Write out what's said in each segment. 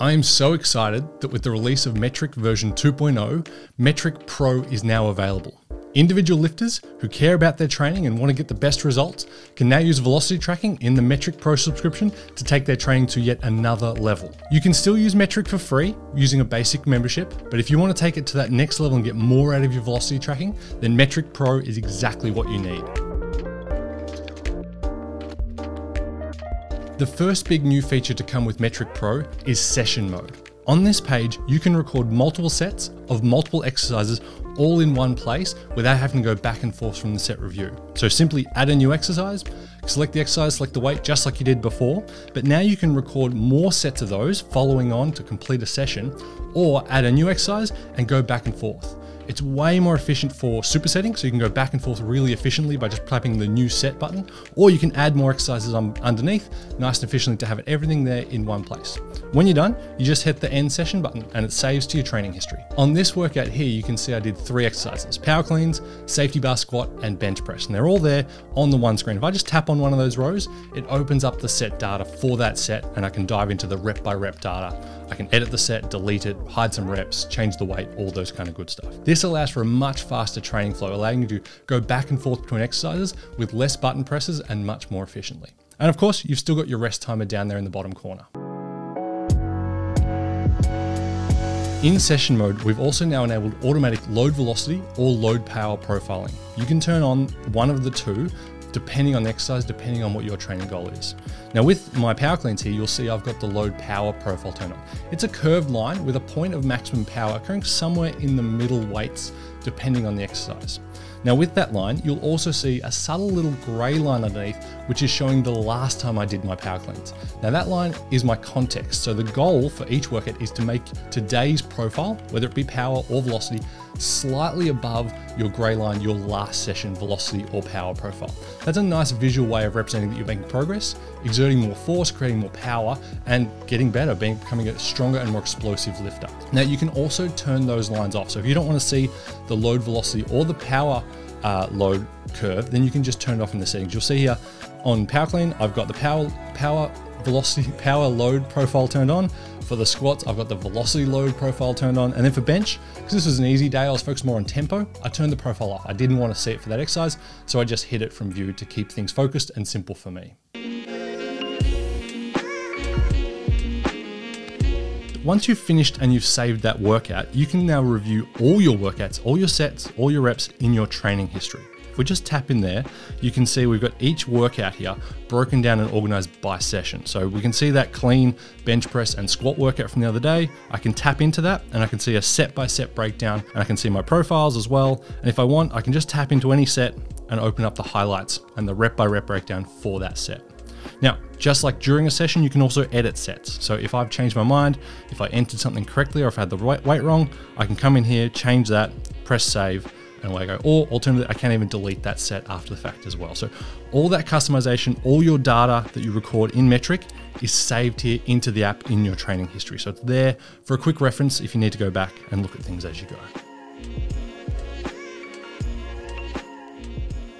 I am so excited that with the release of Metric version 2.0, Metric Pro is now available. Individual lifters who care about their training and want to get the best results can now use velocity tracking in the Metric Pro subscription to take their training to yet another level. You can still use Metric for free using a basic membership, but if you want to take it to that next level and get more out of your velocity tracking, then Metric Pro is exactly what you need. The first big new feature to come with Metric Pro is session mode. On this page, you can record multiple sets of multiple exercises all in one place without having to go back and forth from the set review. So simply add a new exercise, select the exercise, select the weight, just like you did before, but now you can record more sets of those following on to complete a session, or add a new exercise and go back and forth. It's way more efficient for supersetting, so you can go back and forth really efficiently by just tapping the new set button, or you can add more exercises underneath, nice and efficiently to have everything there in one place. When you're done, you just hit the end session button and it saves to your training history. On this workout here, you can see I did 3 exercises, power cleans, safety bar squat, and bench press, and they're all there on the one screen. If I just tap on one of those rows, it opens up the set data for that set, and I can dive into the rep by rep data. I can edit the set, delete it, hide some reps, change the weight, all those kind of good stuff. This allows for a much faster training flow, allowing you to go back and forth between exercises with less button presses and much more efficiently. And of course, you've still got your rest timer down there in the bottom corner. In session mode, we've also now enabled automatic load velocity or load power profiling. You can turn on one of the two, depending on the exercise, depending on what your training goal is. Now with my power cleans here, you'll see I've got the load power profile turned on. It's a curved line with a point of maximum power occurring somewhere in the middle weights, depending on the exercise. Now with that line, you'll also see a subtle little gray line underneath, which is showing the last time I did my power cleans. Now that line is my context. So the goal for each workout is to make today's profile, whether it be power or velocity, slightly above your gray line, your last session velocity or power profile. That's a nice visual way of representing that you're making progress, exerting more force, creating more power, and getting better, becoming a stronger and more explosive lifter. Now you can also turn those lines off. So if you don't want to see the load velocity or the power load curve, then you can just turn it off in the settings. You'll see here on power clean, I've got the power load profile turned on. For the squats, I've got the velocity load profile turned on. And then for bench, because this was an easy day, I was focused more on tempo, I turned the profile off. I didn't want to see it for that exercise, so I just hid it from view to keep things focused and simple for me. Once you've finished and you've saved that workout, you can now review all your workouts, all your sets, all your reps in your training history. If we just tap in there, you can see we've got each workout here broken down and organized by session. So we can see that clean, bench press, and squat workout from the other day. I can tap into that and I can see a set-by-set breakdown, and I can see my profiles as well. And if I want, I can just tap into any set and open up the highlights and the rep-by-rep breakdown for that set. Now, just like during a session, you can also edit sets. So if I've changed my mind, if I entered something correctly, or if I had the weight wrong, I can come in here, change that, press save, and away I go. Or alternatively, I can even delete that set after the fact as well. So all that customization, all your data that you record in Metric is saved here into the app in your training history. So it's there for a quick reference if you need to go back and look at things as you go.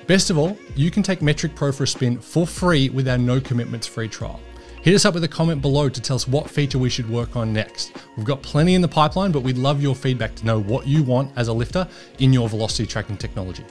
Best of all, you can take Metric Pro for a spin for free with our no commitments free trial. Hit us up with a comment below to tell us what feature we should work on next. We've got plenty in the pipeline, but we'd love your feedback to know what you want as a lifter in your velocity tracking technology.